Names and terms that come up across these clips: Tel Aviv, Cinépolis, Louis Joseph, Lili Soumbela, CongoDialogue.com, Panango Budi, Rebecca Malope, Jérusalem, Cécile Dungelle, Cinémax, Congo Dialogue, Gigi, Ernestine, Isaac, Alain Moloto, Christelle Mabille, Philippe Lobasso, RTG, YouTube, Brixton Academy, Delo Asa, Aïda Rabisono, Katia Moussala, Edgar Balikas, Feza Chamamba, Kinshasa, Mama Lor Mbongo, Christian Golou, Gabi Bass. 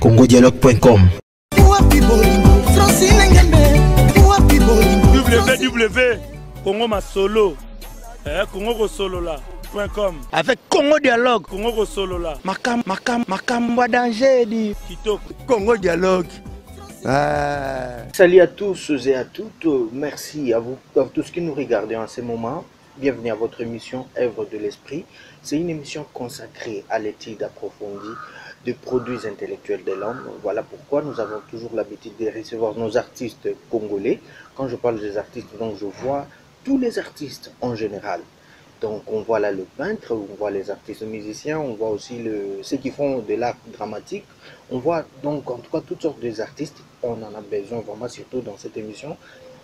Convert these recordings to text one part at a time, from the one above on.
CongoDialogue.com. www.congomasolo.com. Avec Congo Dialogue, Congo Solola. Macam danger dit Congo Dialogue. Salut à tous et à toutes. Merci à vous, à tous qui nous regardez en ce moment. Bienvenue à votre émission Œuvre de l'Esprit. C'est une émission consacrée à l'étude approfondie des produits intellectuels de l'homme. Voilà pourquoi nous avons toujours l'habitude de recevoir nos artistes congolais. Quand je parle des artistes, donc je vois tous les artistes en général. Donc on voit là le peintre, on voit les artistes musiciens, on voit aussi ceux qui font de l'art dramatique. On voit donc en tout cas toutes sortes d'artistes. On en a besoin vraiment, surtout dans cette émission.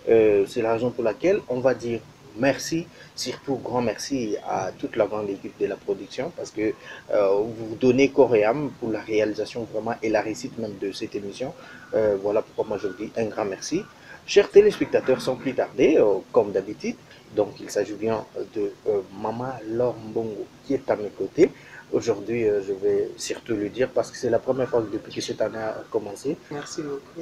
C'est la raison pour laquelle on va dire merci, surtout grand merci à toute la grande équipe de la production, parce que vous donnez corps et âme pour la réalisation vraiment et la réussite même de cette émission. Voilà pourquoi moi je vous dis un grand merci. Chers téléspectateurs, sans plus tarder, comme d'habitude, donc il s'agit bien de Mama Lor Mbongo qui est à mes côtés. Aujourd'hui, je vais surtout le dire parce que c'est la première fois depuis que cette année a commencé. Merci beaucoup.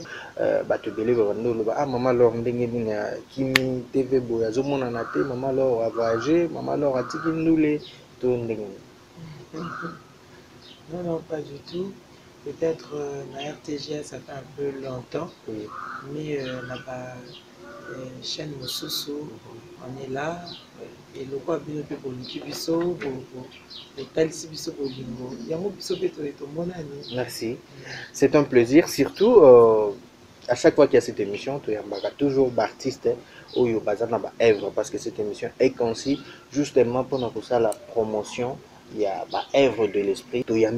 Maman Lor Mbengina Kimi TV Boyazo Monanate, Maman Lor a voyagé, Maman Lor a dit qu'il nous les tourne. Non, non, pas du tout. Peut-être la RTG, ça fait un peu longtemps, oui. Mais là-bas, chaîne Moussousou, on est là. Et le quoi bien pour l'Ukibiso, pour le Talsibiso, pour l'Ingo. Yamobiso, pour mon ami. Merci. C'est un plaisir, surtout à chaque fois qu'il y a cette émission, il y a toujours d'artistes où il y a œuvre, parce que cette émission est conçue justement pour nous faire la promotion. Il y a œuvre de l'esprit. Il y a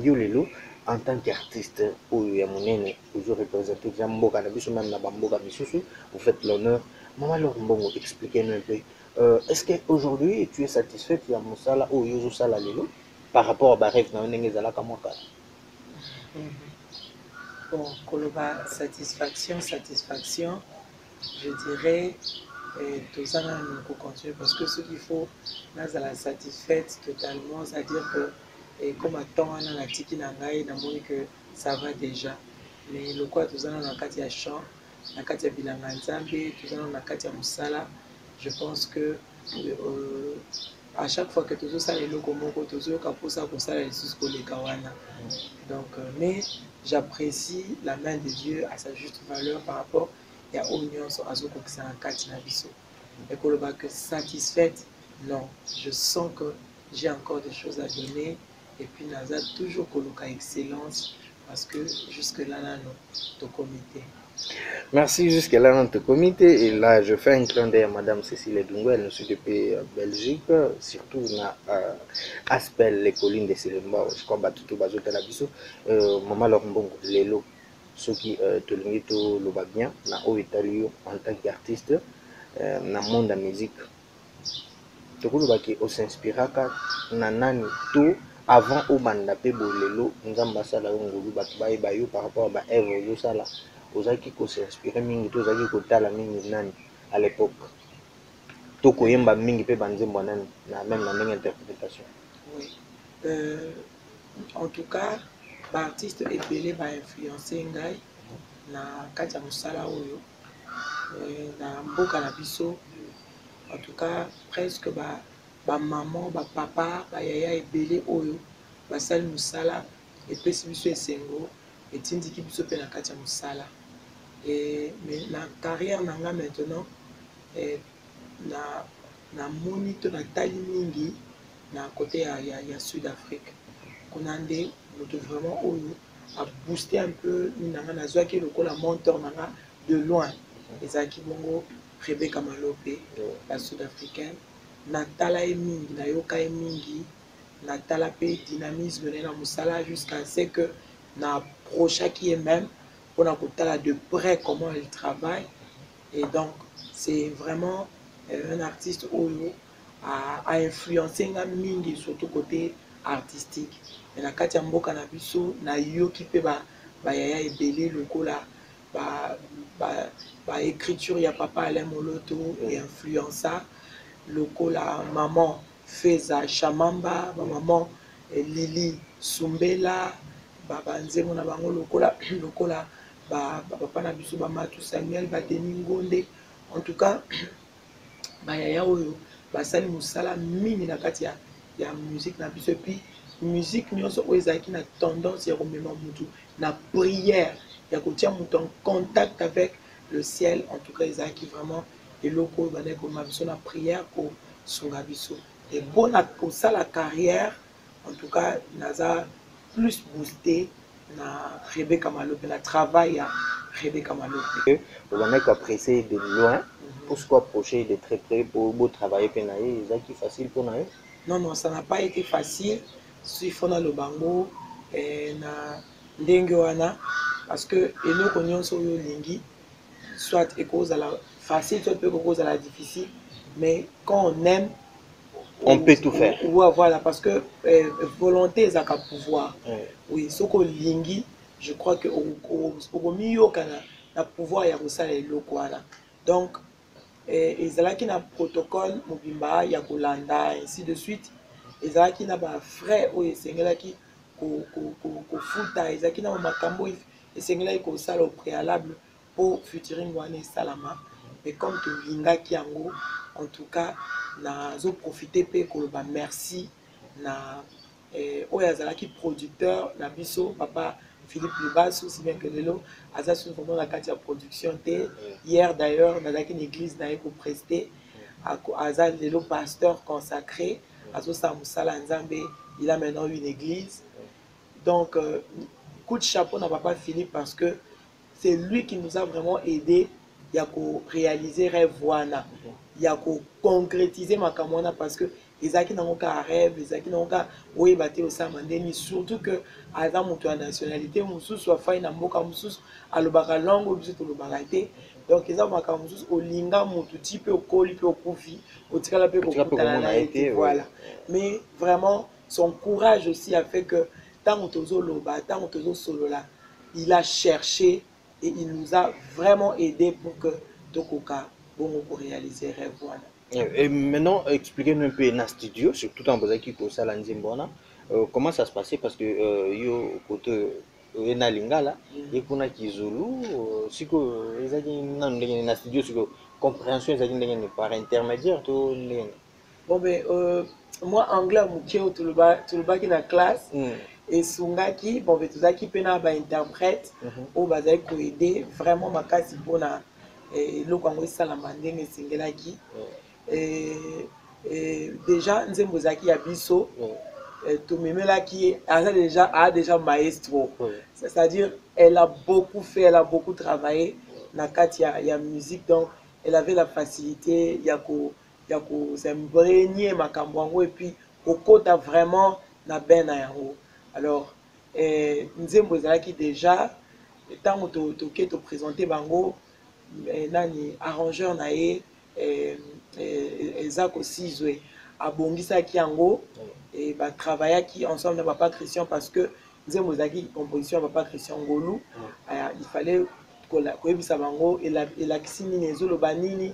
en tant qu'artiste, où il y a mon aîné, où je représente, vous faites l'honneur. Maman Lor Mbongo, expliquez-nous un peu. Est-ce qu'aujourd'hui, tu es satisfaite de Moussala ou Yozusala Lelo par rapport à Baref dans une Zala Kamoka? Bon, Koloba, satisfaction, je dirais, tout ça, nous pouvons continuer parce que ce qu'il faut, nous allons satisfaite totalement, c'est-à-dire que. Et comme à temps, on a tiki nangai, on que ça va déjà. Mais le quoi, tout ça, on a Katia Chan, on a Katia Bilanganzambi, tout ça, on a Katia Moussala. Je pense que à chaque fois que tout ça, les locaux, tout ça, pour ça, pour ça, les sous les kawana. Donc, mais j'apprécie la main de Dieu à sa juste valeur par rapport à Oignon, à Zoko, qui c'est un Katia Nabiso. Et que le bac satisfaite, non, je sens que j'ai encore des choses à donner. Et puis Naza toujours coloca excellence parce que jusque-là, notre comité. Merci, jusque-là, notre comité. Et là, je fais un clin d'œil à Madame Cécile Dungelle, nous sommes depuis Belgique, surtout à Aspel, les collines de Sélémba, je crois que tout le Tel Aviv. Maman Lor Mbongo, les lots, ceux qui te l'ont dit, tout le bien, au Italie, en tant qu'artiste, dans le monde de la musique. Tout le monde qui s'inspire, tout. Avant au mandapé bolelo nous avons basala ngulu batbaye bayo par rapport à Eve Yosala ozaki ko s'inspirer mingi to ozaki ko tala mingi nani à l'époque to koyemba mingi pe banzembo nani na même na même interprétation. Oui, en tout cas l'artiste épelé va influencer ngai na Katia Moussala oyo na mboka na biso en tout cas presque ba maman, papa, yaya et belé oyo, basal musala, et pesibiso et sengo, et tindiki biso pe na Katia Moussala. Et mais la carrière nanga maintenant, na monito na tali mingi, na côté ya Sud-Afrique. Qu'on a des moto vraiment oyo, a boosté un peu, nanga na zoaki loko la monteur nanga de loin. Et zaki bongo, Rebecca Malope, la Sud-Africaine. Natala et Mingi, Nayoka et Mingi, Natala Pé, dynamisme, Nena Moussala, jusqu'à ce que na procha qui est même, on a Koutala de près comment elle travaille. Et donc, c'est vraiment un artiste Oyo a influencé na Mingi, surtout côté artistique. Et la Katia Mboka na biso, na yo qui peut yaya et belé, le cola, écriture, ya papa Alain Moloto et influença. Loko la maman Feza Chamamba, ma maman Lili Soumbela, banzemona bango lokola ba papa na biso ba matu Samuel ba Deningonde en tout cas ba yaya oyo basali musala mini na kati ya musique na biso puis musique nyonso oyo ezaki na tendance ya komema mutu na prière ya kotia mutu en contact avec le ciel en tout cas ezaki vraiment et loko ba na koma biso na prière ko songa biso et bon pour ça la carrière en tout cas naza plus boosté na Rebecca Malope na travail à Rebecca Malope on a apprécié de loin pour se approcher de très près pour beau travailler penaï ezaki facile pour naï non ça n'a pas été facile suifona le bango et na ndenge wana parce que eloko nyonso yo lingi soit ekozala facile soit peut ekozala difficile mais quand on aime on peut tout faire. Oui, voilà, parce que volonté, ça a pouvoir. Oui, ce qu'on lingi, je crois que au milieu, on a pouvoir y a ça les locaux là. Donc, ils allaient qui n'a protocole, Mobimba, Yakolanda, ainsi de suite. Ils allaient qui n'a pas frais, oui, c'est là qui au foot, ils allaient qui n'a pas macambo, et c'est là qui au sale au préalable pour futuring one salama. Mais comme tu linga qui en tout cas. Nazo profiter pe koloba merci na oyazalaki producteur na biso papa Philippe Lobasso si bien que Delo Asa vraiment la Katia production té hier d'ailleurs nazaki une église na eko prester Asa Delo pasteur consacré Azo sa musala nzambe il a maintenant une église donc coup de chapeau na papa Philippe parce que c'est lui qui nous a vraiment aidé ya ko réaliser rêve wana ya ko concrétiser makamona parce que ezaki nango ka rêve ezaki nango ka oyebate osama ndeni surtout que aza mutu ya nationalité mususu afai na mboka mususu alobaka langue biso tolobaka te donc eza makambo mususu olinga mutu ti pe okoli pe okufi otikala pe kokutana na été voilà mais vraiment son courage aussi a fait que tant tozoloba tant tozosolola il a cherché et il nous a vraiment aidé pour que Tokoka bon pour réaliser rêve voilà. Et maintenant expliquez-nous un peu dans le studio surtout en Bozaki pour ça l'Anzimbona comment ça se passait parce que yo côté na lingala et kuna kizulu siko ezaki na dans studio siko compréhension ezaki ndenge par intermédiaire tout les bon ben moi anglais mukeo tout le bas qui na classe et sungaki bon ben tozaki pena ba interprète au bazali ko aider vraiment makasi pona eloko yango esalama ndenge esengelaki déjà nzembozaki ya biso tomemelaki ye a déjà maestro c'est-à-dire elle a beaucoup fait elle a beaucoup travaillé na kati ya musique donc elle avait la facilité ya ko s'imprégner makambo yango et puis kokota vraiment na ben na yango alors nzembozaki déjà ntango toke toprésente bango nani arrangeur nae Isaac aussi joué à Bongisa Kiango et bah travailla qui ensemble n'a pas Christian parce que Zemozaki composition n'a pas Christian Golou il fallait que ça bango et la Xininezo le banini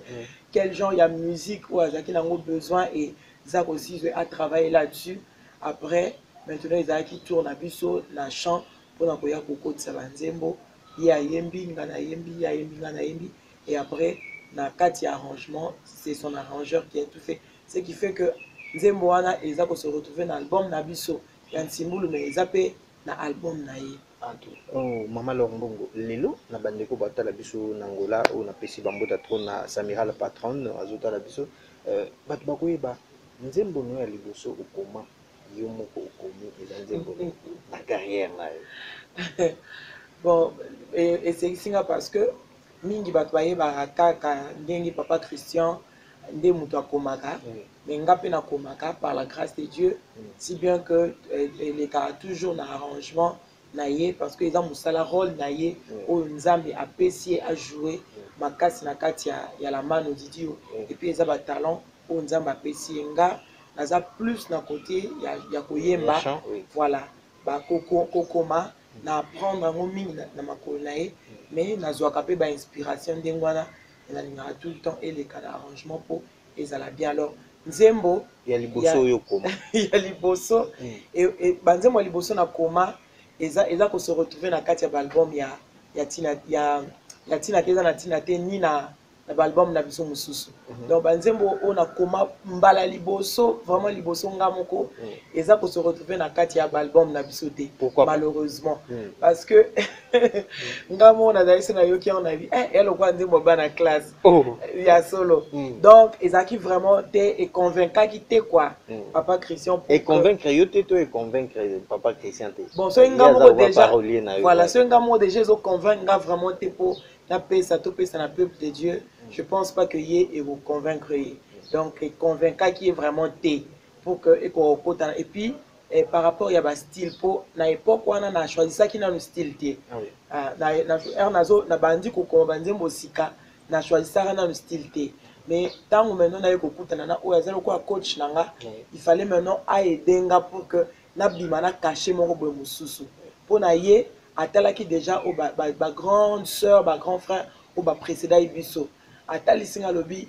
quel genre il y a musique ou Isaac il a besoin et Isaac aussi joué à travailler là-dessus après maintenant Isaac qui tourne à biso la chant pour envoyer Koko de Sabanzembo ya yembi ngana yembi ya yembi ngana yembi et après na kati arrangement c'est son arrangeur qui a tout fait ce qui fait que Nzemboana et Isaac se retrouver dans l'album Nabiso ya Nsimbulu mais Isaac pe na album naye en tout oh Mama Lor Mbongo lelo na bandeko batala biso nangola o na pesi bambota trop na Samira la patronne azotala biso bato bakoyeba Nzembono ya liboso okoma yo moko okomi eza Nzembono na carrière na bon et c'est ici parce que mingi bato bayebaka ka ndenge papa Christian nde mutu akomaka mais nga pe na komaka par la grâce de Dieu si bien que les cas toujours na arrangement naye parce que eza musala rôle naye oyo nzambe apesiye a jouer makasi na kati ya la mano didio et puis eza ba talent oyo nzambe apesiye nga naza plus na côté ya koyemba voilà ba kokoma na apprendre en mingi na makolnae mais na zwaka pe ba inspiration ndengwana na linga tout le temps et les cas d'arrangement pour ezala bien alors nzembo ya liboso yo koma ya liboso et banzembo liboso na koma eza ko se retrouver na kati ya album ya Tina ya Tina teza na Tina te ni na album na biso mususu. Donc banzembo ona koma mbala liboso vraiment liboso ngamoko eza ko se retrouver na kati ya album na biso te malheureusement parce que ngamo ona daise na yoki on a vu elle o kwa nzembo ba na classe ya solo. Donc ezaki vraiment te et convaincant qui te quoi papa Christian et convaincre yo te et convaincre papa Christian te. Bon so ngamo déjà voilà so ngamo déjà zo convaincre vraiment te pour la paix, ça tout paix, c'est la peuple de Dieu. Je pense pas que y et vous convaincre. Donc, convaincre qui est vraiment thé pour que et puis par rapport il y a un style pour na époque où on a choisi ça qui n'a le style thé. Na bandi ko konbanzi mosika na choisi ça na le style thé. Mais tant que maintenant on a eu beaucoup tanana ou à zéro quoi coach nanga, il fallait maintenant aider nga pour que na bimana cacher mon robe mususu pour na y atala qui déjà au ma grande sœur, ma grand frère au ma précédent ibiso atali singa lobi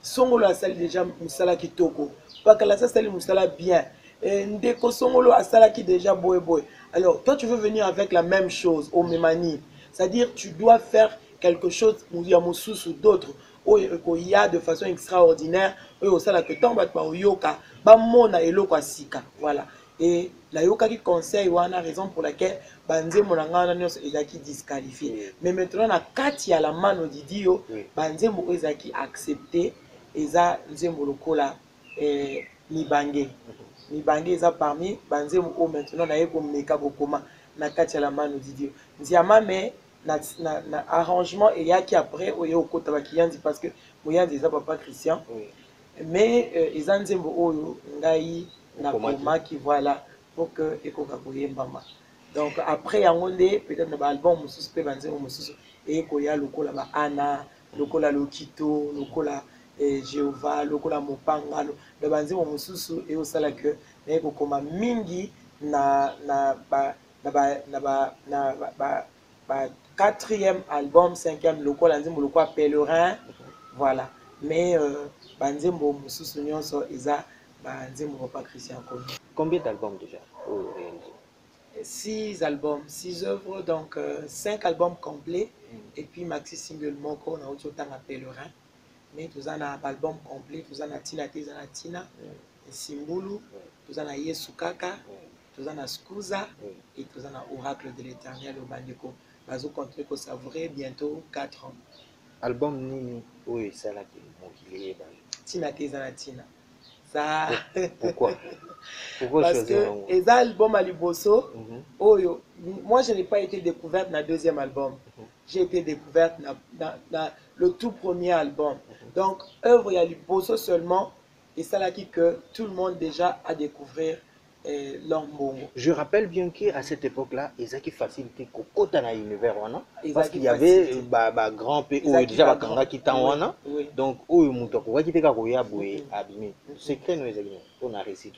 songolo asali déjà musala kitoko pas que la asali musala bien ndeko songolo asali qui déjà boy boy. Alors toi tu veux venir avec la même chose au memani, c'est-à-dire tu dois faire quelque chose ya mususu ou d'autres au ekoya de façon extraordinaire au sala que tomba ba oyoka ba mona eloko asika voilà. Et la yoka qui conseille ou la raison pour laquelle Banze Monangana est déjà disqualifié. Mais maintenant, la Katia la mano di Dio, Banze Mouezaki accepté, et ça, Nzembolokola, Nibangé. Nibangé, ça parmi, Banze Mou, maintenant, na yoko meka bokoma, na Katia la mano di Dio. Nziama, mais, na arrangement, et yaki après, oyoko tabakiandi, parce que, Mouyandi, ça, papa Christian. Mais, ils ont Nzembo Oyo, Ngaï, Nakoma qui voilà pour que Ekokakoye Mbama. Donc après Yangondé, peut-être le album Moussous Pébanzé ou Moussous et Koya Lokola Anna, Lokola Lokito, Lokola Jéhovah, Lokola Mopanga, le Banzé ou Moussous et au Salake, mais Ekokoma Mingi na quatrième album, cinquième Lokola Nzimbo Lokola Pèlerin, voilà. Mais Banzé ou Moussous Nyonso Isa. Bah, dis-moi pas Christian Golou. Combien d'albums déjà au réalisé? 6 albums, 6 œuvres, donc 5 albums complets. Et puis maxi single moko on a aussi autant à Pèlerin. Mais tous en a album complet, tous en a Tina, tous en a Tina, Simbulu, tous en a Yesukaka, tous en a Skuza et tous en a Oracle de l'Éternel au Bandeko. Bazo contre que ça vrai bientôt 4 ans. Album Nini, oui c'est là qui est Tina, tous en a Tina. Ça. Pourquoi parce que les albums à Liboso, moi je n'ai pas été découverte dans le deuxième album. J'ai été découverte dans le tout premier album. Donc, œuvre à Liboso seulement, et ça là qui que tout le monde déjà a découvert Lor Mbongo. Je rappelle bien qu'à cette époque-là, Isaac facilitait Coco dans l'univers. Parce qu'il y avait grand pays où déjà Kanga qui t'en. Donc, où il monte Kanga qui était Kakoyaboué, abîmé. C'est que nous, Isaac, on a réussi.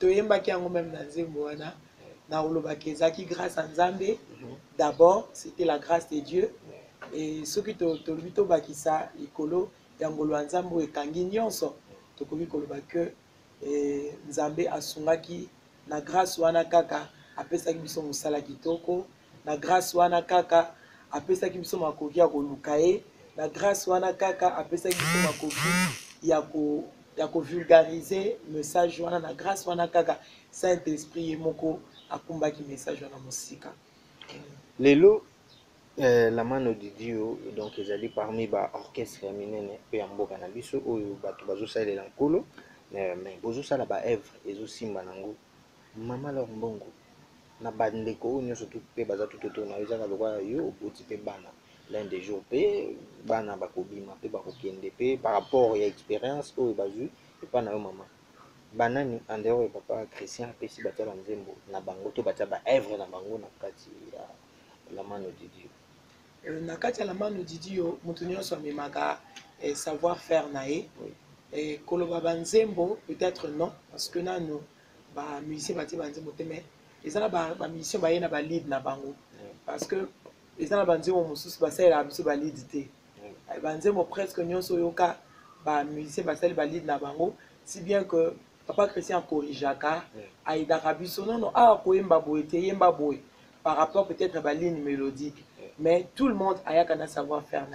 Tu es même dans Zemouana, dans Olobakizaki, grâce à Nzambe. D'abord, c'était la grâce de Dieu. Et ceux qui ont lu Bakissa, Ikolo, Yangolo Nzambo et Kanginyonso, tu as vu que Nzambe asungaki na grâce wana kaka apesaki biso musala kitoko na grâce wana kaka apesaki biso makoki ya koluka e na grâce wana kaka apesaki biso makoki ya ko vulgariser message wana na grâce wana kaka Saint-Esprit moko akumbaki message wana musika lelo la mano de Dieu donc ezali parmi ba orchestre ya minene pe ya mboka na biso oyo bato bazosalela nkolo. Mais bonjour ça là-bas Eve et aussi Manango Mama Lor Mbongo na bandeko nyo surtout pe bazato toto na ezaka lokwa yo boti pe bana l'un des jours pe bana bakobima pe bakokende pe par rapport ya expérience o bazu et pas na maman banani andero papa Christian pe si batala nzembo na bango to bataba Eve na bango na kati ya la mano de Dieu na kati ya la mano de Dieu mutu nyo so memaka savoir faire nae. Et Koloba Banzembo, peut-être non, parce que nous, les musiciens sont Banzembo, mais ils ont des musiciens qui ont des leads. Parce que ils ont des Banzembo qui ont des leads. Les Banzembo presque n'y ont pas des musiciens qui ont des leads. Si bien que Papa Christian Korijaka, Aïda Rabisono, non, ah, Koyemba Boete, Yemba Boe, par rapport peut-être à la ligne mélodique. Mais tout le monde a un savoir-faire.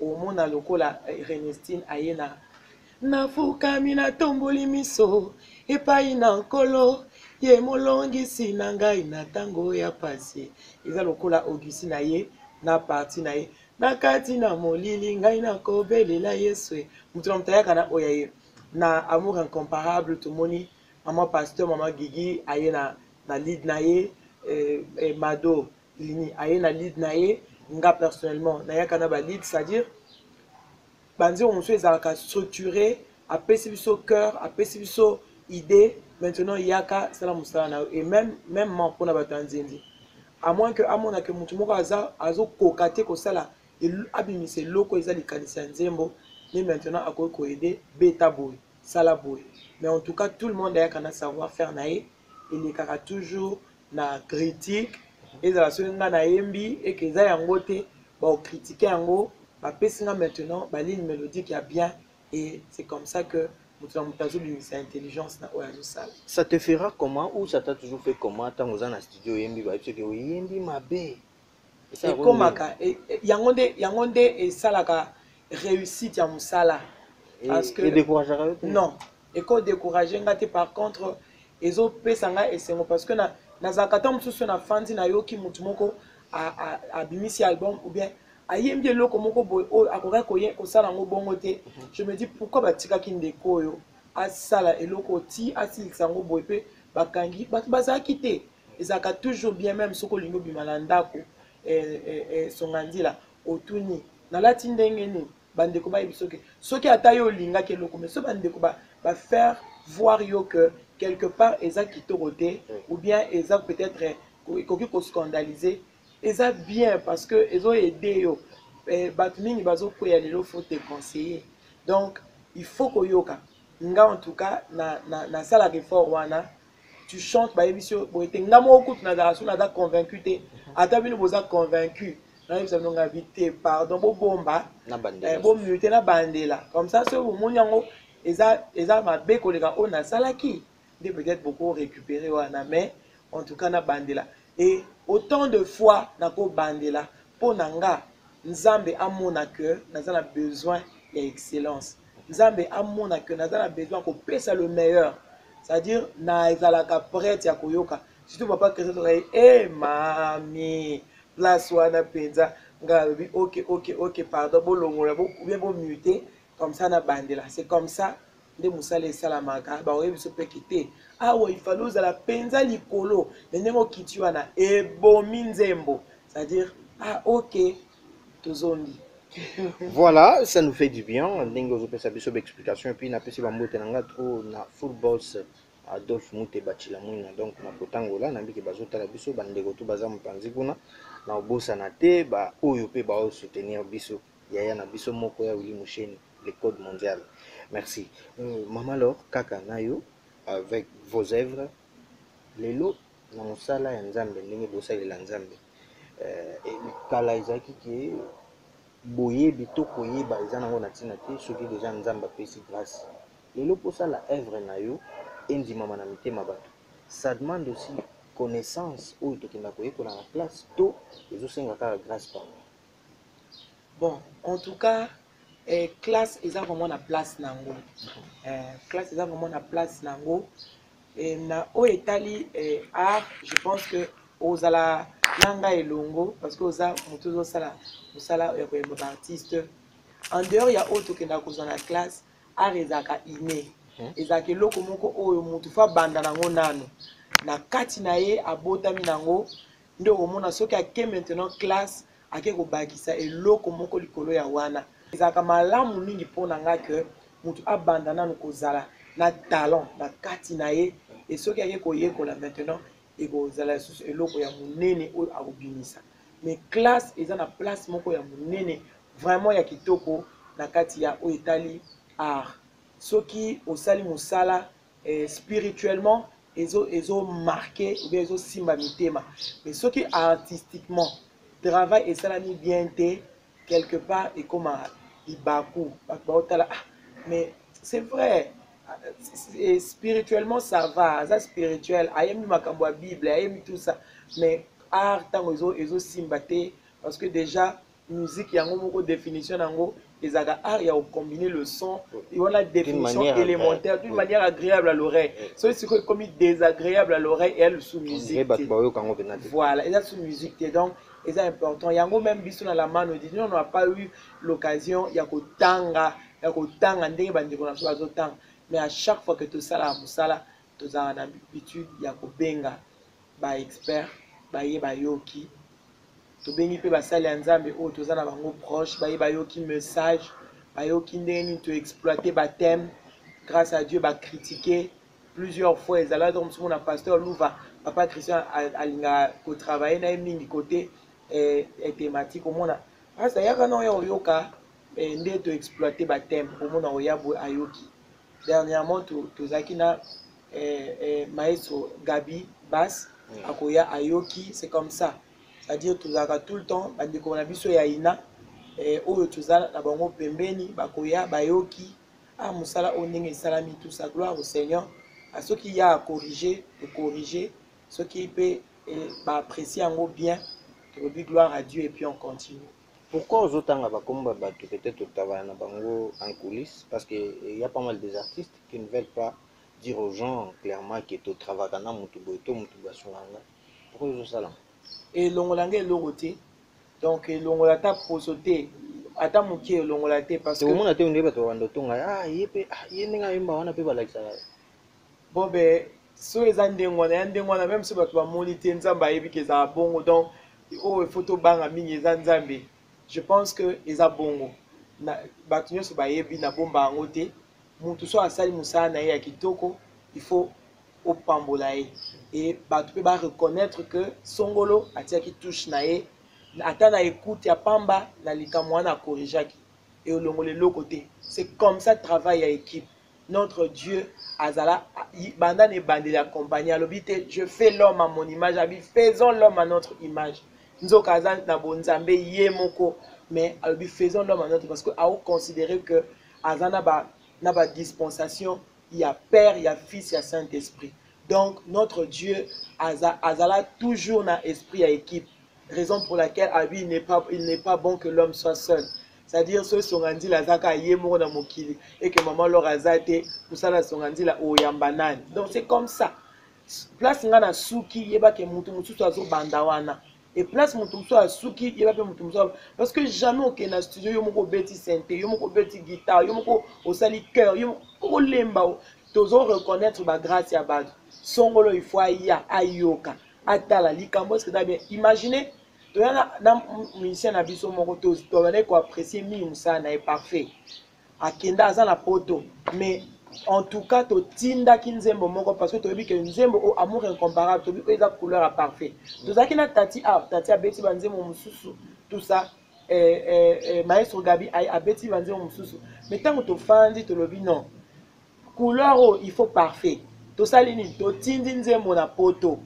Au monde, à la Ernestine, a un. Na fuka mina tomboli miso, epai na nkolo, ye molongi sinanga ina tango ya pasi. Eza lokola ogisi na ye, na parti na ye, na kati na molili, ngai na kobele la yeswe. Mutula mtayaka na oya ye, na amour incomparable tumoni, maman pasteur, maman Gigi, aye na lead na ye, Mado, Lini, aye na lead na ye, nga personnellement, na yaka na ba lead, c'est-à-dire, on se fait structurer, apaiser son cœur, apaiser son idée. Maintenant, il y a qu'à cela moussala et même pour la batandindi. À moins que mon akemutumoko aza azo kokate ko sala et abimise loko ezali kanisa nzembo. Mais maintenant à quoi ko aider beta boy, sala boy. Mais en tout cas, tout le monde a qu'à savoir faire naé et les kara toujours na critique et la seule na yembi et que za yangote ba critiquer yango. Maintenant, la ligne mélodique est bien et c'est comme ça que nous avons cette intelligence dans le salle. Ça te fera comment ou ça t'a toujours fait comment tant que tu es dans le studio et comment il y a et ça la réussite à Moussala parce que décourager non et qu'on décourager par contre les autres personnes et c'est parce que dans un carton tout ce qu'on a fandi na yo qui mutumoko a bimisi album ou bien je me dis pourquoi batika kindeko yo asala elokoti asil sango boype bakangi baza kité ezaka toujours bien même soko lingo bimalanda ko songandila otuni na latindenge ni bandeko ba bisoke soki atayo linga ke lokome so bandeko ba faire voir yo que quelque part ezakito roté ou bien ezak peut-être koki ko scandaliser. Et ça bien parce que ils ont aidé yo batming bazo ko ya lelo faut te conseiller donc il faut ko yoka nga en tout cas na sala réfort wana tu chantes ba émission bo te nga mo ko na da so na da convaincu te atabino boza convaincu na yo savons nga vite pardon bo bomba na bandela bo mute na bandela comme ça ce monde yango eza ma be ko le ka on a sala ki de peut-être beaucoup récupérer wana mais en tout cas na bandela. Et autant de fois, nako bandela, ponanga, nzambe amona que, nazana besoin ya excellence. Nzambe amona que, nazana besoin ko pesa le meilleur. C'est-à-dire, na ezalaka prête ya koyoka. Surtout papa Christelle Mabille, eh mami, place wana penza, nga bi OK, pardon, bolongola, bien bon muté, comme ça na bandela. C'est comme ça de Moussala et Salamaka, bah ouais, se peut quitter. Ah ouais, il fallait que la penza likolo, mais n'ego kituana et bominzembo, c'est-à-dire ah ok, tout zondi. Voilà, ça nous fait du bien. N'ego je peux saber sur l'explication et puis na pesi ba moto nanga trop na football Adolphe Mute Bachila Mouina donc na kotangola na mbi ke bazota la biso bandeko to baza mpanzi kuna na obosa na te ba oyo pe ba o soutenir biso yaya na biso moko ya wili musheni le code mondial. Merci. Maman Lor, Kakanayo, avec vos œuvres, les lots, dans sala et Nzambe, Kala Isaki qui est boyé, bito koyé, baizan en natinate, ceux qui déjà Nzamba pesi grâce. Les lots pour ça, la œuvre nayo, endi mamanamite mabato. Ça demande aussi connaissance, ou tout qui n'a koyé pour la place, tout, les autres s'engagent grâce par moi. Bon, en tout cas, classe est vraiment la place nango. Classe est vraiment la place nango. Et na o etali art, je pense que ozala nanga elongo parce que oza mutuzo sala musala ya ko artiste. En dehors ya auto ke na kozana classe art ezaka inné. Ezaka loko moko oyo mutu fa banda nango nano. Na kati na ye abotami nango ndo omona soki ake maintenant classe ake ko bakisa eloko moko likolo ya wana. Ezaka malamu mingi pona nga que mutu abandana no kozala na talent na kati na ye et soki ake koyekola maintenant e kozala susu eloko ya munene o akobinisa mais classe eza na place moko ya munene vraiment ya kitoko na kati ya o Italie art soki osali musala spirituellement ezo marqué ou bien ezo simba mitema mais soki artistiquement travail et salami bien té quelque part et comme Ibaku, mais c'est vrai, et spirituellement ça va, ça spirituel, ayemi makambo ya Bible, ayemi tout ça, mais art tango ezo simbate parce que déjà musique yango moko définition nango ezaka art ya combiner le son et on a définition élémentaire d'une manière agréable à l'oreille. Celui qui est comme désagréable à l'oreille elle sous musique. Voilà, elle sous musique et donc c'est important. Yango même biso na la mano dit on n'a pas eu l'occasion ya kotanga ndenge bandeko na so bazotanga. Mais à chaque fois que tu sala musala, tu as l'habitude ya kobenga ba expert, ba ye ba yoki. Tu bengi pe ba sala nzambe o tu zana bango proche, ba ye ba yoki message, ba yoki ndeni tu exploiter ba thème. Grâce à Dieu ba critiquer plusieurs fois les ala donc mon pasteur Louva, papa Christian alinga ko travailler na mingi côté et thématique au mona. Ah ça ya kana ya yoka ndé tu exploiter ba thème au mona oya ayoki. Dernièrement, Tozakina Maestro Gabi Bass, Akoya Ayoki, c'est comme ça. C'est-à-dire Tozaka tout le temps, Bandeko Nabiso Yaina, Oyo Tozala, Nabango Pembeni, Bakoya, Bayoki, Amusala Oning et Salami, tout ça, gloire au Seigneur. À ceux qui y a à corriger, de corriger, ceux qui peuvent apprécier en haut bien, tu dis gloire à Dieu et puis on continue. Pourquoi aux autres peut-être en coulisses? Parce qu'il y a pas mal des artistes qui ne veulent pas dire aux gens clairement qu'ils sont travaillant, pourquoi ils ont ça là? Et l'ongolangé est l'oroté. Donc l'ongolata pour sauter, attends mon qui est l'ongolaté parce que. Tout le monde a été bon ben, sur les Andémois, même si tu vas moniter Nzamba et puis qu'ils ont bon donc oh photo bang à mini Nzambé. Je pense que les abonnés, bâtiment se bailler bien bombe à côté, monte soit à Sali Moussa na ya kitoko, il faut au pambolae et bâtiment va reconnaître que Songolo a tiré qui touche nae, attend à écouter à pamba la likamwa na corrigeaki et au long de l'autre côté. C'est comme ça travail à équipe. Notre Dieu Azala bandane et bandé accompagné à l'obité. Je fais l'homme à mon image, faisons l'homme à notre image. Nous avons yemoko mais faisons l'homme à notre parce que nous considérons que Azana dispensation, il y a Père, il y a Fils, il y a Saint-Esprit. Donc notre Dieu Azala toujours dans l'esprit à équipe. Raison pour laquelle il n'est pas bon que l'homme soit seul. C'est-à-dire ceux qui sont dit Lazaka yemo na mokili et que maman leur azate pour ça la sont dit la oyambanan. Donc c'est comme ça. Place ngana suki yeba ke mutu mutu so bandawana. Et place mon tour à Souki, il va faire mon tour parce que jamais au Kenya studio, il y a mon petit synthé, il y a mon petit guitare, il y a mon au sali cœur, il y a mon lemba. Tous ont reconnaître ma grâce à base. Songolo il faut aïa aïoka, atala likambo ce que t'as bien. Imaginez, toi là, musicien a biso mon retour, toi là qu'on apprécie mi musa na est parfait. Akenda azan la poto, mais en tout cas, tu tinda qui nous aime parce que tu as vu que nous aime au amour incomparable, tu as vu que la couleur est parfaite. Tu as vu que Tati a Betty Banzé mon soussou, tout ça, Maestro Gabi a Betty Banzé mon soussou. Mais tant que tu fais dit, tu le dis non. Couleur, il faut parfait. Tu as vu que Tindi nous aime mon poto.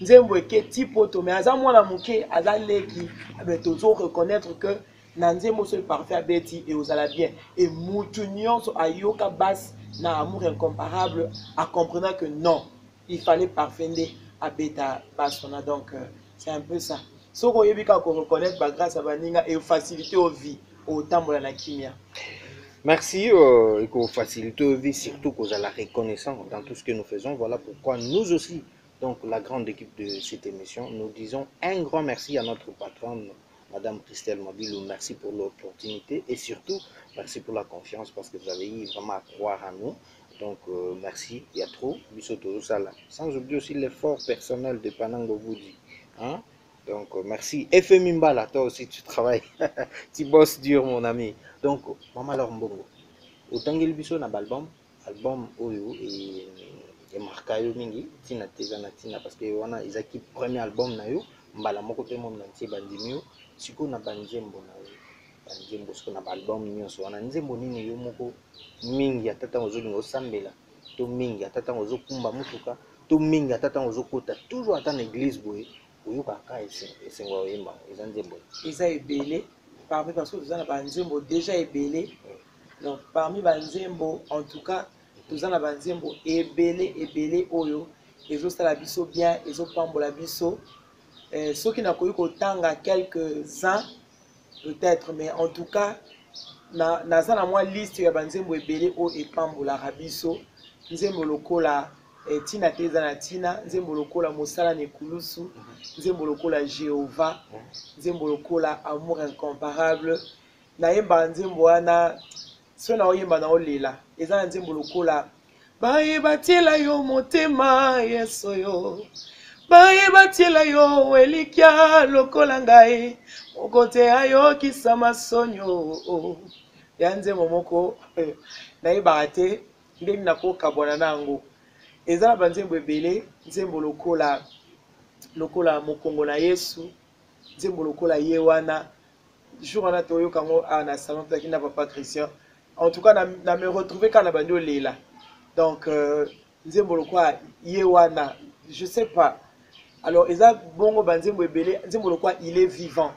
Nous aime que petit poto, mais à moi la mouké, à la leki, tu as reconnaître que Nanzemo seul parfait à Betty et aux Alabiens. Et Moutunion à Yoka Bass. N'a amour incomparable à comprendre que non, il fallait parfaire à Beta Bassona. Donc, c'est un peu ça. Ce qu'on y a reconnaître grâce à Baninga et faciliter aux vies, au temps de la Kimia. Merci, qu'on facilite aux vies, surtout qu'on a la reconnaissance dans tout ce que nous faisons. Voilà pourquoi nous aussi, donc la grande équipe de cette émission, nous disons un grand merci à notre patronne, Madame Christelle Mabille. Merci pour l'opportunité et surtout, merci pour la confiance parce que vous avez eu vraiment à croire en nous. Donc, merci, il y a trop. Sans oublier aussi l'effort personnel de Panango Budi. Hein? Donc, merci. Et fait Mimbala, toi aussi, tu travailles. Tu bosses dur, mon ami. Donc, Mama Lor Mbongo. Autant que le biso n'a pas l'album, l'album Oyo et Marcayo Mingi, Tina Tezana Tina, parce que on a Isaac, premier album, Nayo, Mbala Mokote Momnanti Bandimio, Siko na Bandjembo Nayo. Parmi Banzembo, déjà ébélé. Donc, parmi Banzembo, en tout cas, tous en abanzimbo ebele oyo ezo sala biso bien ezo pambola biso ceux qui n'ont ko tanga quelques uns peut-être mais en tout cas na za na moi liste ya banzimbo ebele o epambola rabiso nzembo lokola tina teza na tina nzembo lokola mosala ne kulusu nzembo lokola Jéhovah nzembo lokola amour incomparable na yemba nzembo wana so na oyemba na olela eza nzembo lokola bayebatela yo motema yeso yo bayebatela yo elikia lokola ngai okote ayo kisama sonyo ya nzembo moko na yebate ndeni nakoka bwana nango ezala banzembo ebele nzembo lokola mokongo na Yesu nzembo lokola ye wana jour wana toyoka ngo ana salon taki na papa Christian en tout cas na me retrouver kana bando lela donc nzembo lokola ye wana je sais pas alors ezala bongo banzembo ebele nzembo lokola il est vivant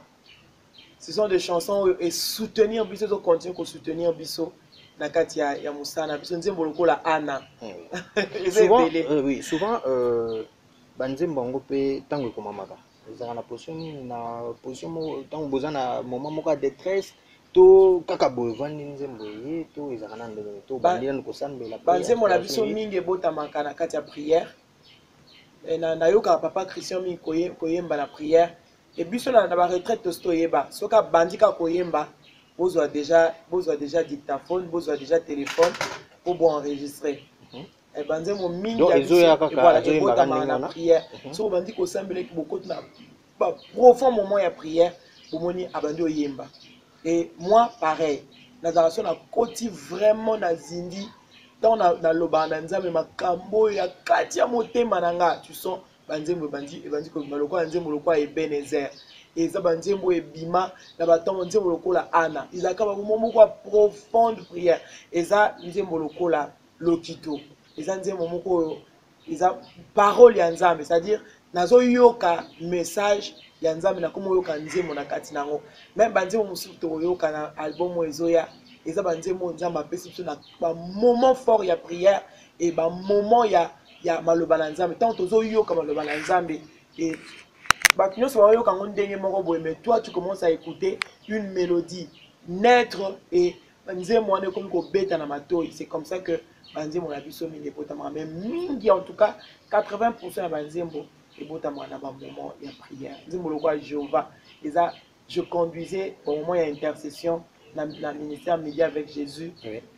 ce sont des chansons et soutenir biso to continue ko soutenir biso na Katia ya Moussala biso nzembo lokola ana souvent banzembo ngo pe tango ko mama ka ezala na position mo tango bozana mama moka détresse to kaka boy vandi nzembo ye to ezala na ndenge to bandila ko sambela banzembo na biso mingi bota makana Katia prière na yoka papa Christian mi koyemba na prière et biso na ba retraite sto yeba soka bandika koyemba vous avez déjà dictaphone, vous avez déjà téléphone pour enregistrer. Et ben c'est mon mini voilà, je vais à la prière. Si on dit qu'on semble que beaucoup n'a pas profond moment à prière, pour mon abandon au Yemba. Et moi pareil, la narration a côté vraiment na Zindi dans la lobananza mais ma cambo ya Katia motema nanga, tu sens banzembo bandi et bandi ko maloko nzembo lokwa e Benezer. Et ça, banzembo et bima, la bâton, banzembo lokola ana. Il a quand même un moment de profonde prière. Et ça, banzembo lokola lokito. Et ça, banzembo moko, ils ont parole yanzambe. C'est-à-dire, nazo yoka message yanzambe na komo yoka banzembo na katinango. Même banzembo musuto yoka na album oezoya. Et ça, banzembo nzamba pesipso na ba moment fort ya prière et ba moment ya malobananzambe. Tant ozo yoka malobananzambe et mais toi tu commences à écouter une mélodie naître et c'est comme ça que banzembo a vu son milieu mais mingi en tout cas 80% de banzembo et botambo na ba moment ya prière nzembo lokwa Jéhovah et ça je conduisais au moment ya intercession dans le ministère média avec Jésus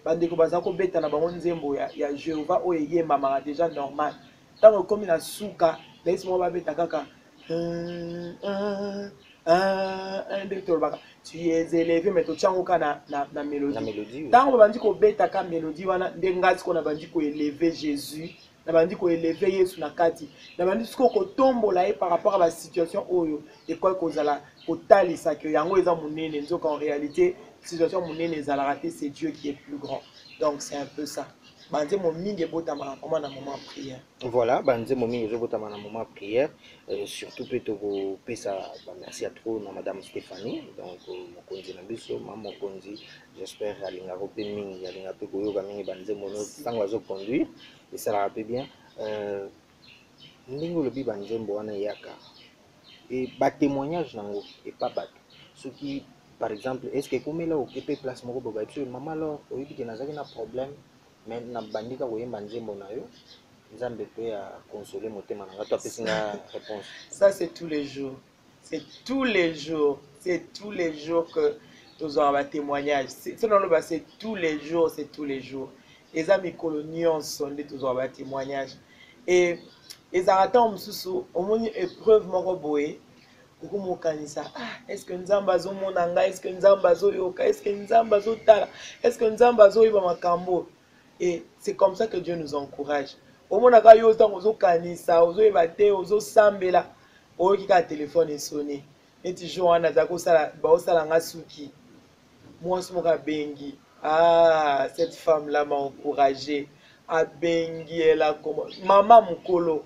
bande ko bazako beta na bango nzembo ya Jéhovah o yeye mama déjà normal tant comme na souka laisse-moi ba beta kaka tu es élevé mais tu as encore la mélodie. Tant on a dit qu'on bête à la mélodie, on a dit qu'on élevé Jésus, on a dit qu'on élevé Yesu na kati, on a dit qu'on tombe là par rapport à la situation où et quoi qu'on a total ça que yango eza monene nzo qu'en réalité situation monene ezala raté c'est Dieu qui est plus grand. Donc c'est un peu ça. Banzembo mingi botama comment na moment prière. Voilà, banzembo mingi botama na moment prière, surtout plutôt ko pesa ba merci à trop na madame Stéphanie. Donc mokonzi na biso, maman mokonzi, j'espère alinga ko pe mingi, alinga pe ko yoka mingi banzembo no tango azo conduire et ça la rappelle bien ndingo le bi banzembo wana yaka. Et ba témoignage nango et pas ba. Ce qui par exemple, est-ce que comme là au pe place moko ba biso maman lor o yiki na zaki na problème mais na bandika koyemba nzembo na yo nzambe pe a consoler motema na ngato apesinga réponse ça c'est tous les jours que nous avons un témoignage c'est tous les jours eza mikolo nyonso nde tozwa témoignage et ezala ntango mosusu omoni épreuve moko boye kokumokanisa est-ce que nzambe azomona nga est-ce que nzambe azoyoka est-ce que nzambe azotala est-ce que nzambe azoyeba makambo. Et c'est comme ça que Dieu nous encourage. Au moment où nous sommes au canisa, au évadé, au sambela, au qui a téléphone sonné. Et toujours on a zako sala, bao sala ngasuki. Moi je m'en bengi. Ah, cette femme là m'a encouragé. A bengi elle a comment? Maman mukolo.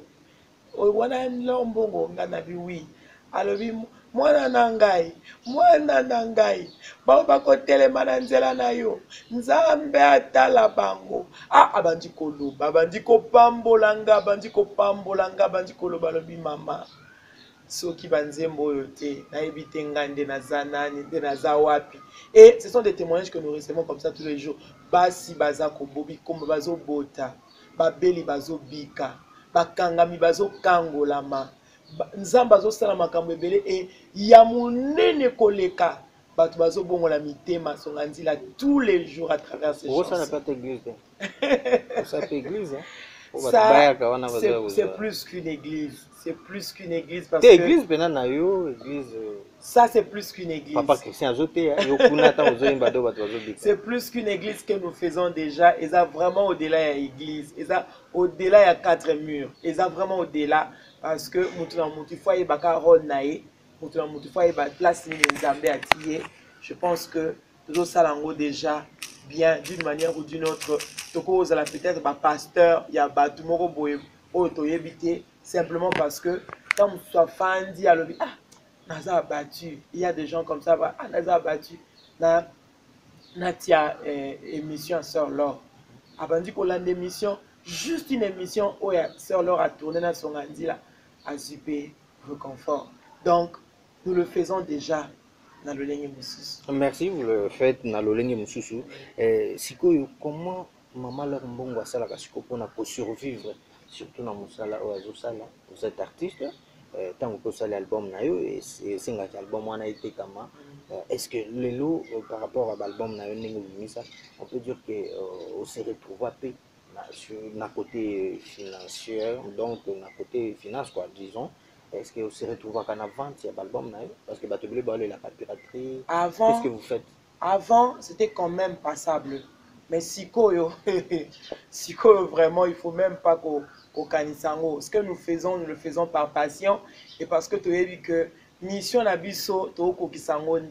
Owana lombo ngana bi oui. Alors mwana na ngai bao bakotelema na nzela na yo nzambe atala bango abandi koloba abandi kopambola nga abandi kopambola nga abandi koloba lobi mama soki banzembo oyo te nayebi te nga nde naza nani nde naza wapi. Et ce sont des témoignages que nous recevons comme ça tous les jours. Basi baza kobobi komba bazobota babeli bazobika bakangami bazokangolama nzamba zosala makambo ebele e ya munene koleka bato bazobongola mitema songa nzila tous les jours à travers ces choses. Ça n'a pas d'église. Ça fait église. Ça, c'est plus qu'une église. C'est plus qu'une église parce que... Église, benana yo, église... Ça, c'est plus qu'une église. Papa Christian Joté, c'est plus qu'une église que nous faisons déjà. Et ça, vraiment au-delà de l'église. Et ça, au-delà il y a quatre murs. Et ça, vraiment au-delà. Parce que, je pense que tout ça, l'ango déjà... bien d'une manière ou d'une autre toko zala peut-être ba pasteur ya ba tumoro boye auto yebité simplement parce que quand on soit fan dit à l'obi naza battu il y a des gens comme ça va naza battu na natia émission sœur Laure abandi ko lande émission juste une émission où sœur Laure a tourné na son andi là à super réconfort. Donc nous le faisons déjà. Merci, vous le faites dans le lengue mususu. Comment Mama Lor Mbongo a sala pour survivre, surtout dans Moussala ou Azosala, vous êtes artiste, tant que vous avez l'album Nayo et c'est un album on a été comme est-ce que le lot par rapport à l'album Nayo on peut dire qu'on s'est retrouvé sur un côté financier, donc un côté finance quoi, disons. Est-ce que vous se retrouvez à la vente de l'album? Parce que vous avez la piraterie. Qu'est-ce que vous faites? Avant, c'était quand même passable. Mais si vraiment, il ne faut même pas qu'on canisango. Ce que nous faisons, nous le faisons par passion. Et parce que tu as vu que mission abisso, tu as vu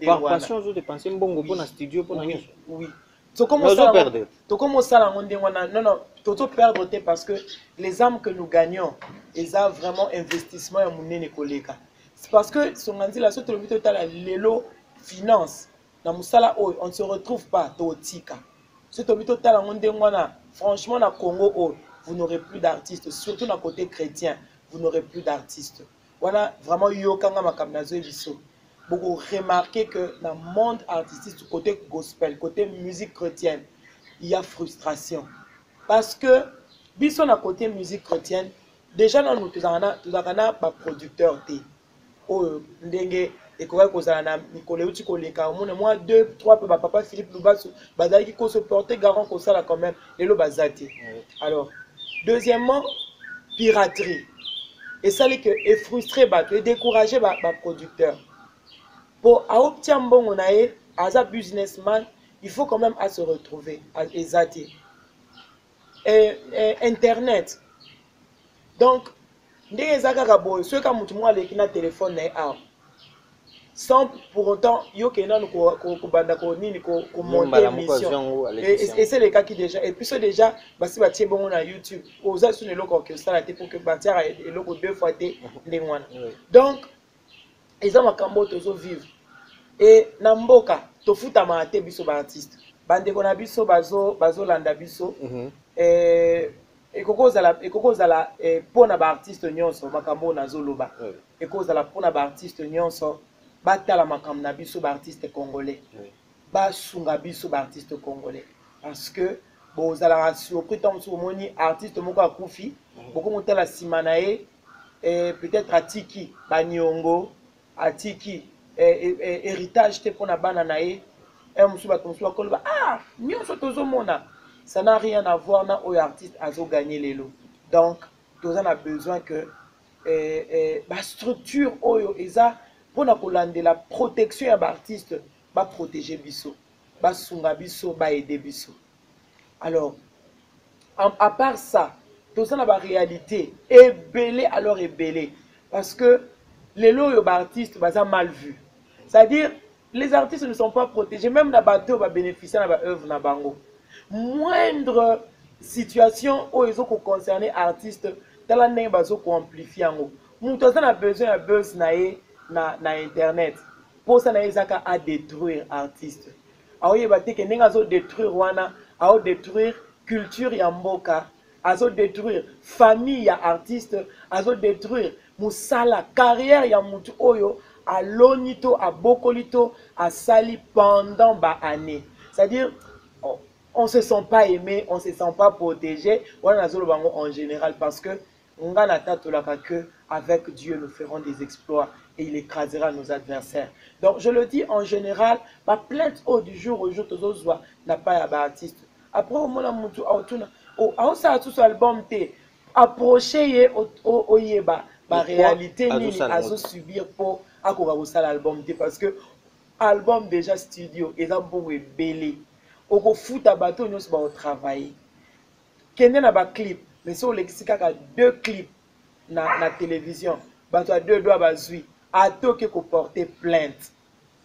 que par passion, vous dépensez un bon pour un studio pour un studio. Oui. Tu commences à perdre. Tu commences à non, non. Toto perdre parce que les âmes que nous gagnons, ils ont vraiment investissement à mon nez collègue. C'est parce que si on a dit la sotte le total l'élo finance, dans Moussala on ne se retrouve pas totika. Si tu total on demande franchement dans Congo vous n'aurez plus d'artistes, surtout dans côté chrétien, vous n'aurez plus d'artistes. Voilà vraiment yo kanga makamnazo biso. Beaucoup remarquer que dans le monde artistique côté gospel, côté musique chrétienne, il y a frustration. Parce que, bisous à côté musique chrétienne, déjà dans nous tous avons pas producteur T. Oh, dingue, et quoi que ça n'a Nicolas ou Ticoleka, au moins moi deux, trois peu papa Philippe Lobasso, Bazali qui se portait garant comme ça là quand même, et le Bazati. Alors, deuxièmement, piraterie. Et ça les que est frustré, et découragé par producteur. Pour obtenir bon on a as a businessman, il faut quand même à se retrouver, à Zati. Internet. Donc, des agarabois, ceux qui ont un téléphone, sans pour autant, ils ont monté l'émission. Et c'est les cas qui déjà. Et puis, c'est déjà, si vous avez bon à YouTube, vous avez sur le logo que ça a été pour que Batia ait le logo deux fois. Donc, ils ont un cambo de vivre. Et Namboka, Tofuta m'a été biso artiste. Bande Konabiso, Bazo Landabiso. Et cause à la pona artiste nyonso makambo na zoloba et cause à la pona artiste nyonso batala makambo na biso artiste congolais basunga biso artiste congolais parce que bon za la surpris tant sur moni artiste moko akufi beaucoup motala simanae et peut-être atiki baniongo atiki héritage te pona bana nae et musu batonso kolba nyonso tozo mona. Ça n'a rien à voir na aux artistes à gagner les lots. Donc, tous on a besoin que la structure oyo eza pour na kolande la protection ya artiste ba protéger biso, ba sunga biso, ba aider biso. Alors, à part ça, tous on a ba réalité ebelé alors ebelé parce que les lots yo ba artiste baza mal vu. C'est-à-dire les artistes ne sont pas protégés même na bato ba bénéficier na ba œuvre na bango. Moindre situation où ils ont concerné artistes, talent n'est pas amplifié en haut. Nous avons besoin de buzz naé, na internet posa na ezaka à détruire artiste aoye bateke ninga zo détruire wana ao détruire culture ya mboka azo détruire famille ya artiste azo détruire musala carrière ya mutu oyo à lonito à bokolito à sali pendant ba année c'est-à-dire on se sent pas aimé, on se sent pas protégé en général parce que on a la que avec Dieu nous ferons des exploits et il écrasera nos adversaires. Donc je le dis en général, ma plainte au du jour au jour n'a pas à artiste. Après au moment mutu autour au ça tout album té approcher au yeba ba réalité ni à subir pour à l'album parce que album déjà studio et bon et belé au foot à bateau nous va travailler qu'en a ba clip mais sur lexica a deux clips na la télévision bateau deux doigts bazui à toi que porter plainte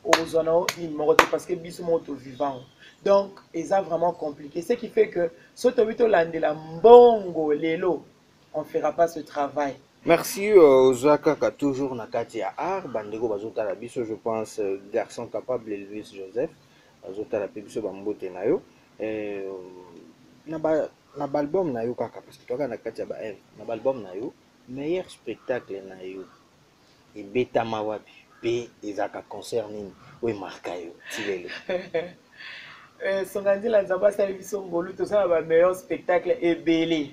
aux zones il meurt parce que biso moto vivant donc ils a vraiment compliqué ce qui fait que sotobito lande la mbongo lelo on fera pas ce travail. Merci Ozaka qui a toujours na Katia Ar bandeko bazota la biso je pense garçon capable Louis Joseph bazota la biso bambote na yo na album na yo kaka parce que toi na Katia ba na album na yo meilleur spectacle na yo et beta mawapi pe ezaka concert nini we marka yo tilelo songandi la nzaba sa biso ngolu to ça ba meilleur spectacle et belé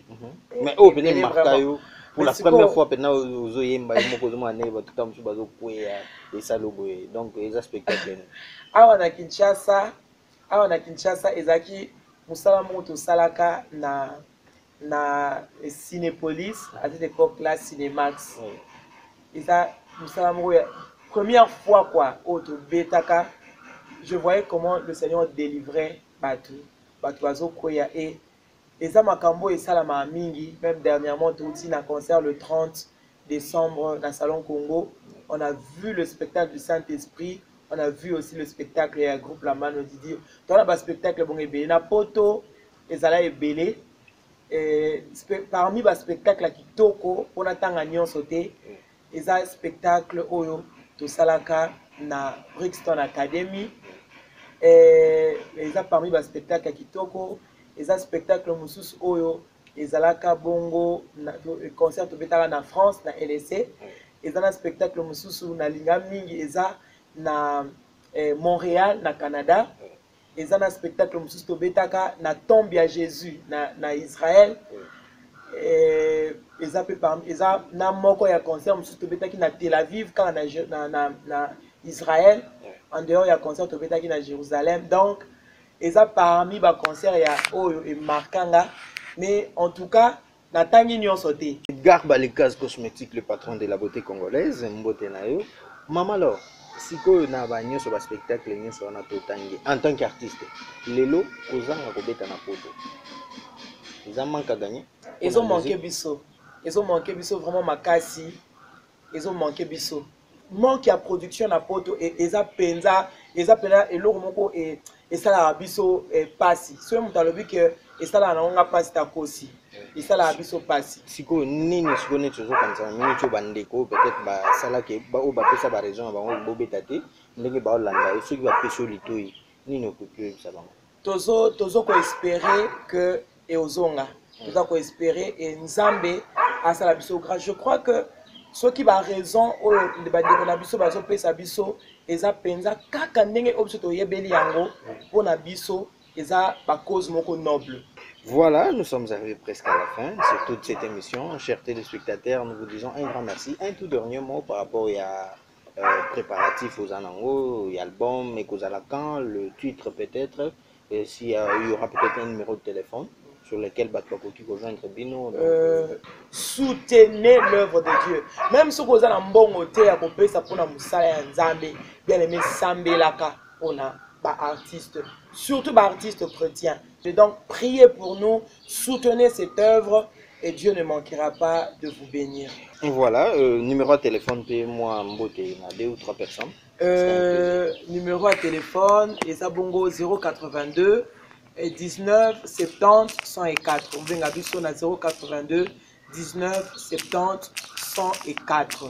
mais o bene marka yo. Pour la première fois, maintenant, vous avez Kinshasa, Isaac, Moussala Moutou Salaka, na Cinépolis, à cette époque-là, Cinémax. Moussala Moutou, première fois, quoi, autre Betaka, je voyais comment le Seigneur délivrait Batou, Batouazo Koya et. Et ça, Makambo et Salama Mingi, même dernièrement, Touti, dans un concert le 30 décembre, dans le Salon Congo, on a vu le spectacle du Saint-Esprit, on a vu aussi le spectacle et un groupe La Mano Didi. Dans le spectacle, bon, il y a Poto, et Zala et Belé. Parmi les spectacles qui toko, on attend à Nyon sauter, et ça, spectacle Oyo, tout Salaka, na Brixton Academy. Et ça, parmi les spectacles qui toko, et ça spectacle Moussus Oyo, et Zalaka Bongo, le concert de Betala en France, na LSC, et ça spectacle Moussus na Lingaming, et ça na Montréal, na Canada, et ça spectacle Moussus to Betaka, na Tombe à Jésus, na Israël, et ça peut parmi, et ça na Moko ya concert Moussus to Betaki na Tel Aviv, quand na Israël, en dehors ya concert to Betaki na Jérusalem, donc. Et ça parmi les concerts, il y a Oyo et Markanga. Mais en tout cas, Natangui n'y a sauté. Edgar Balikas Cosmétique, le patron de la beauté congolaise, Mbote Nayo. Maman Lor, si vous avez un spectacle, en tant qu'artiste, Lelo, vous avez un photo. Ils ont manqué à gagner. Ils ont manqué Bissot. Ils ont manqué Bissot vraiment Makassi. Ils ont manqué Bissot. Manque à production à Poto et Penza, et Lormoko et. Et ça la biso passe. Soit on t'a dit que et ça la n'onga passe ta aussi. Et ça la biso passe. Si ko ni ne se connaît toujours comme ça, ni tu bandeko peut-être ba sala ke ba o ba pesa ba raison ba on bobetate, ndenge ba landa, ceux qui va peser litoi, ni no couture ça ba. Tozo ko espérer que et ozonga. Tozo ko espérer et Nzambe a sala biso grâce. Je crois que ceux qui ba raison au de ba la biso ba zo pesa biso eza penza kaka ndenge obsoto yebeli yango pona biso eza ba cause moko noble. Voilà, nous sommes arrivés presque à la fin de toute cette émission. Chers téléspectateurs, nous vous disons un grand merci. Un tout dernier mot par rapport à préparatifs aux anango, l'album et aux alakans, le titre peut-être, et s'il y aura peut-être un numéro de téléphone sur lequel Batwakoki rejoindre Bino. Soutenez l'œuvre de Dieu. Même si vous avez un bon hôtel à couper, ça pour la moussala et Nzambe, bien aimé Sambelaka, on a bah, artiste, surtout bah, artiste chrétien. Et donc, priez pour nous, soutenez cette œuvre et Dieu ne manquera pas de vous bénir. Voilà, numéro à téléphone, paye-moi à deux ou trois personnes. Numéro à téléphone, Ezabongo 082. 19 70 104. On vient à 082 19 70 104.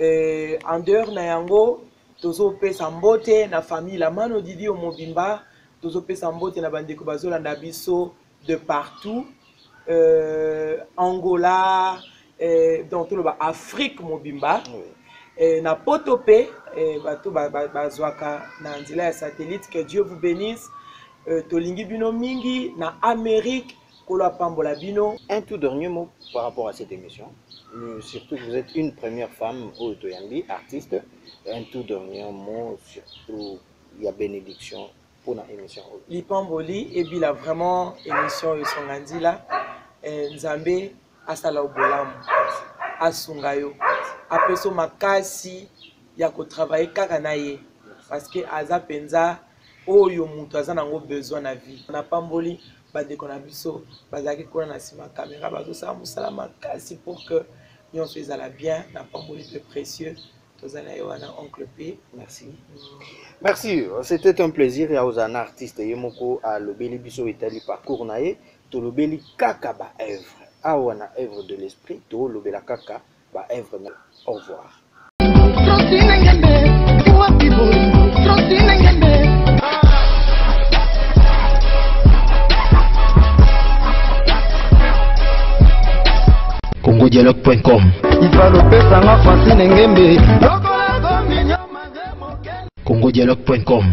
en dehors na yango tozopesa mbote na famille la mano didi omobimba tozopesa mbote na bandeko bazolanda biso de partout Angola donc tout le bas Afrique mobimba na potope bato bazwaka na nzela ya satellite que Dieu vous bénisse tolingi bino mingi na Amérique kola pambola bino. Un tout dernier mot par rapport à cette émission. Surtout que vous êtes une première femme au Toyambi, artiste. Un tout dernier mot, surtout il y a bénédiction pour l'émission. Lipamboli, et puis là vraiment, émission Yosongandi là, Nzambe, Asala Obolam, Asungayo. Après ça, Makasi, il y a qu'on travaille Kakanaye. Parce que Aza Penza, Oyo Moutou, Aza Nango besoin de vie. On a Pamboli. Dès qu'on a vu ça, bazaki qu'on a sima caméra, bazo ça Moussala Makasi pour que nous soyons à la bien, n'a pas beaucoup de précieux. Tozana Yoana oncle P. Merci. Merci. C'était un plaisir. Et aux artistes, yemoko à lobeli biso itali parcours nae, to lobeli kaka ba œuvre, awana œuvre de l'esprit, to lobela kaka ba œuvre. Au revoir. CongoDialogue.com. CongoDialogue.com.